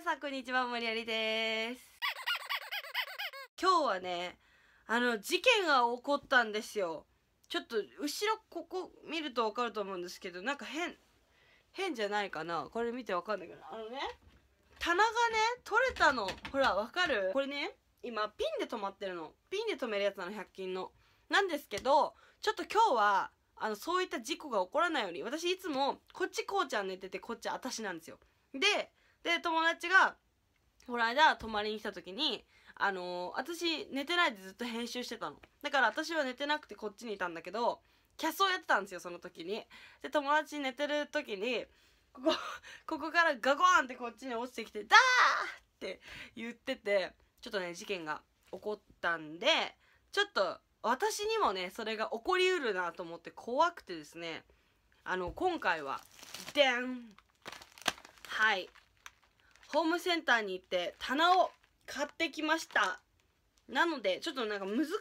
皆さんこんにちは、もりありです。今日はね、事件が起こったんですよ。ちょっと後ろここ見ると分かると思うんですけど、なんか変じゃないかな。これ見て分かんないけど、棚がね取れたの。ほら分かる？これね、今ピンで止まってるの。ピンで止めるやつなの、100均の。なんですけど、ちょっと今日はそういった事故が起こらないように、私いつもこっちこうちゃん寝てて、こっち私なんですよ。で友達がこの間泊まりに来た時に私寝てないでずっと編集してたの。だから私は寝てなくてこっちにいたんだけど、キャスをやってたんですよ、その時に。で友達寝てる時にここからガゴーンってこっちに落ちてきて、ダーって言ってて、ちょっとね事件が起こったんで、ちょっと私にもねそれが起こりうるなと思って怖くてですね、今回はでん、はい、ホームセンターに行って棚を買ってきました。なのでちょっとなんか難しそ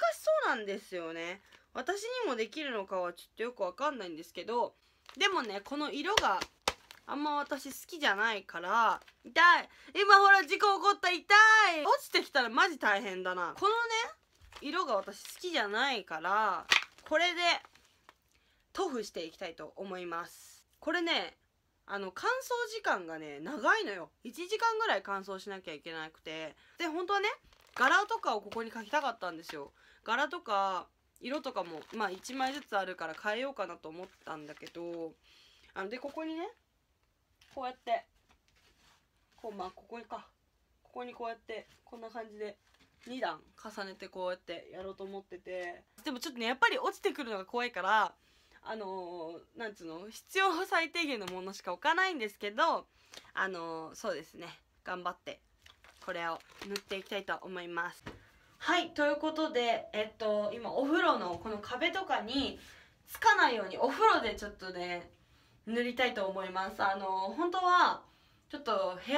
うなんですよね。私にもできるのかはちょっとよくわかんないんですけど、でもねこの色があんま私好きじゃないから。痛い、今ほら事故起こった、痛い。落ちてきたらマジ大変だな。このね色が私好きじゃないから、これで塗布していきたいと思います。これね乾燥時間がね長いのよ。1時間ぐらい乾燥しなきゃいけなくて、で本当はね柄とかをここに描きたかったんですよ。柄とか色とかもまあ1枚ずつあるから変えようかなと思ったんだけど、でここにねこうやってこう、まあここにか、ここにこうやってこんな感じで2段重ねてこうやってやろうと思ってて、でもちょっとねやっぱり落ちてくるのが怖いから、なんつうの、必要最低限のものしか置かないんですけど、そうですね、頑張ってこれを塗っていきたいと思います。はい、ということで今お風呂のこの壁とかにつかないようにお風呂でちょっとね塗りたいと思います。本当はちょっと違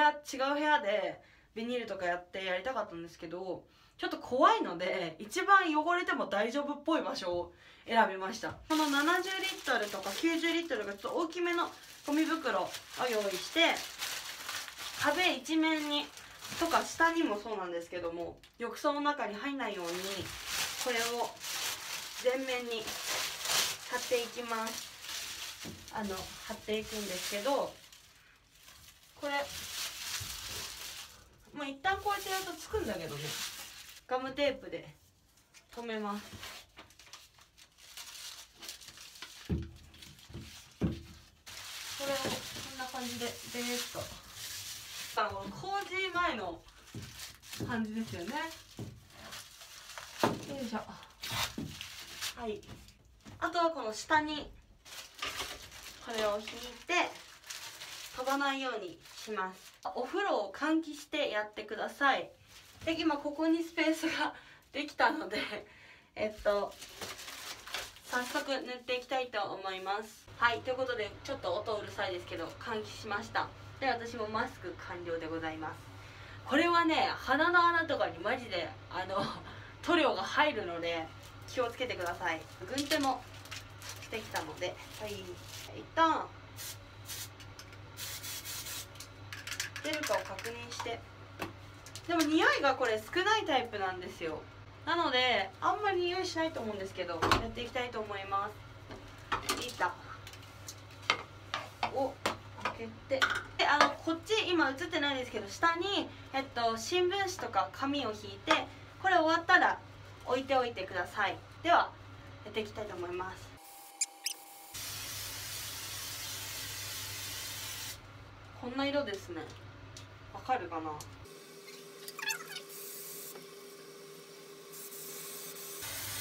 う部屋でビニールとかやってやりたかったんですけど、ちょっと怖いので一番汚れても大丈夫っぽい場所を選びました。この70リットルとか90リットルがちょっと大きめのゴミ袋を用意して、壁一面にとか下にもそうなんですけども、浴槽の中に入んないようにこれを全面に貼っていきます。貼っていくんですけど、これもう一旦こうやってやるとつくんだけどね、ガムテープで止めます。これをこんな感じでベーっと、工事前の感じですよね。よいしょ。はい、あとはこの下にこれを引いて飛ばないようにします。お風呂を換気してやってください。で今ここにスペースができたので早速塗っていきたいと思います。はい、ということでちょっと音うるさいですけど換気しました。で私もマスク完了でございます。これはね鼻の穴とかにマジで塗料が入るので気をつけてください。軍手もしてきたので、はい、一旦出るかを確認して。でも匂いがこれ少ないタイプなんですよ。なのであんまり匂いしないと思うんですけど、やっていきたいと思います。板を開けて、でこっち今映ってないですけど、下に、新聞紙とか紙を引いて、これ終わったら置いておいてください。ではやっていきたいと思います。こんな色ですね。わかるかな？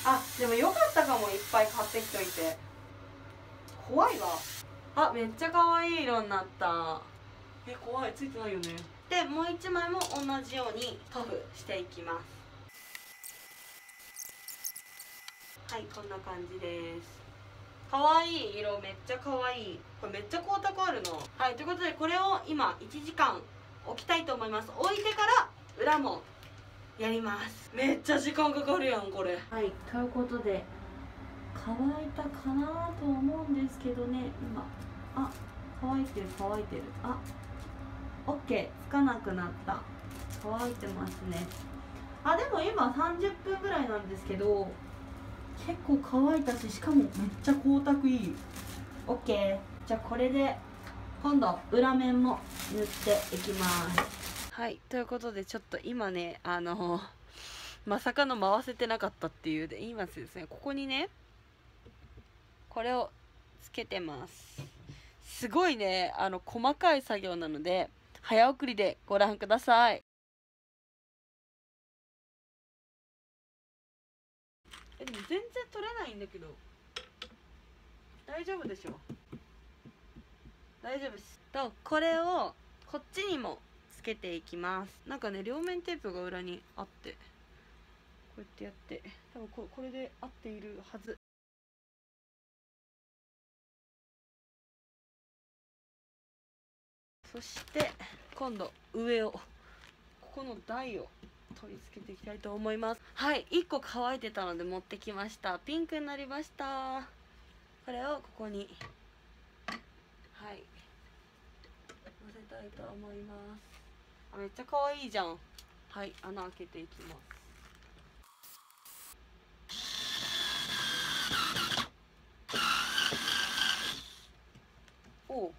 あ、でも良かったかも、いっぱい買ってきといて。怖いわ。あ、めっちゃ可愛い色になった。え、怖い、ついてないよね。で、もう一枚も同じように塗布していきます。はい、こんな感じです。可愛い色、めっちゃ可愛い。これめっちゃ光沢あるの。はい、ということでこれを今1時間置きたいと思います。置いてから裏もやります。めっちゃ時間かかるやんこれ。はい、ということで乾いたかなと思うんですけどね。今あ、乾いてる乾いてる、あ、OK つかなくなった。乾いてますね。あ、でも今30分ぐらいなんですけど、結構乾いたし、しかもめっちゃ光沢いい。 OK、 じゃあこれで今度裏面も塗っていきます。はい、ということでちょっと今ね、まさかの回せてなかったっていう。で今ですね、ここにねこれをつけてます。すごいね、細かい作業なので早送りでご覧ください。でも全然取れないんだけど大丈夫でしょ。大丈夫です。とこれをこっちにもつけていきます。なんかね、両面テープが裏にあって、こうやってやって多分これで合っているはず。そして今度上を、ここの台を取り付けていきたいと思います。はい、1個乾いてたので持ってきました。ピンクになりました。これをここにはいのせたいと思います。あ、めっちゃ可愛いじゃん。はい、穴開けていきます。おう、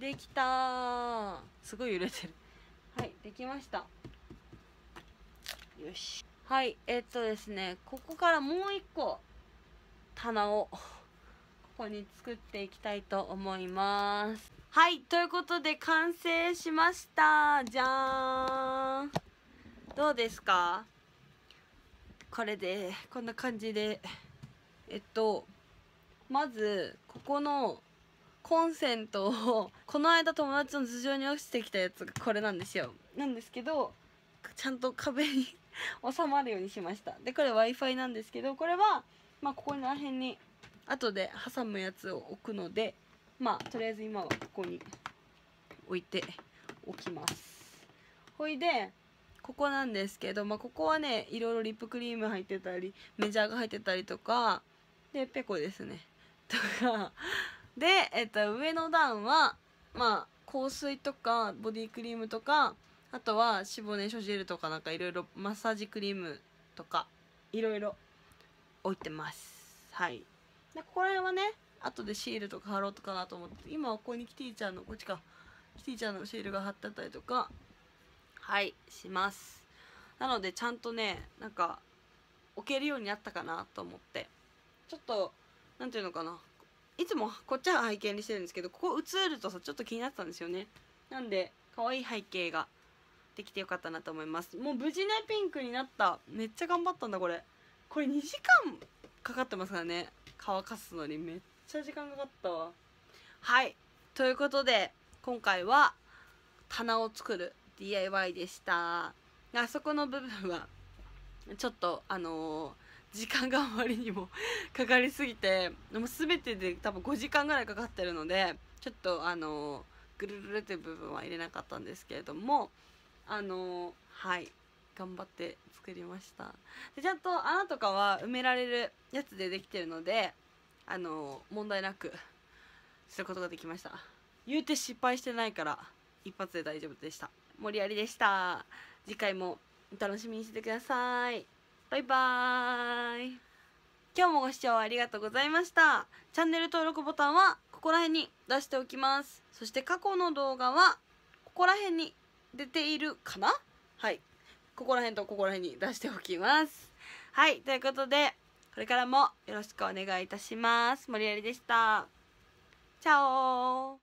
できたー。すごい揺れてる。はい、できました。よし。はい、ですね、ここからもう一個棚をここに作っていきたいと思います。はい、ということで完成しました。じゃーん、どうですか。これでこんな感じで、まずここのコンセントを、この間友達の頭上に落ちてきたやつがこれなんですよ。なんですけどちゃんと壁に収まるようにしました。でこれ Wi-Fi なんですけど、これはまあここら辺に後で挟むやつを置くので、まあとりあえず今はここに置いておきます。ほいでここなんですけど、まあここはね、いろいろリップクリーム入ってたりメジャーが入ってたりとかで、ペコですねとかで、上の段は、まあ、香水とかボディクリームとか、あとはシボネショジェルとか、なんかいろいろマッサージクリームとかいろいろ置いてます。はい、でここら辺はね、後でシールとか貼ろうとかなと思って、今はここにキティちゃんの、こっちか、キティちゃんのシールが貼ってあったりとか、はい、します。なのでちゃんとね、なんか置けるようになったかなと思って、ちょっとなんていうのかな、いつもこっちは背景にしてるんですけど、ここ映るとさ、ちょっと気になってたんですよね。なんで可愛い背景ができてよかったなと思います。もう無事ね、ピンクになった。めっちゃ頑張ったんだ。これ2時間かかってますからね、乾かすのにめっちゃ時間かかったわ。はい、ということで今回は棚を作る DIY でした。あそこの部分はちょっと時間があまりにもかかりすぎて、もう全てで多分5時間ぐらいかかってるので、ちょっとぐるぐるっていう部分は入れなかったんですけれども、はい、頑張って作りました。でちゃんと穴とかは埋められるやつでできてるので、問題なくすることができました。言うて失敗してないから一発で大丈夫でした。森有でした。次回もお楽しみにしててください。バイバーイ。今日もご視聴ありがとうございました。チャンネル登録ボタンはここら辺に出しておきます。そして過去の動画はここら辺に出ているかな？はい。ここら辺とここら辺に出しておきます。はい。ということで、これからもよろしくお願いいたします。森有でした。チャオー。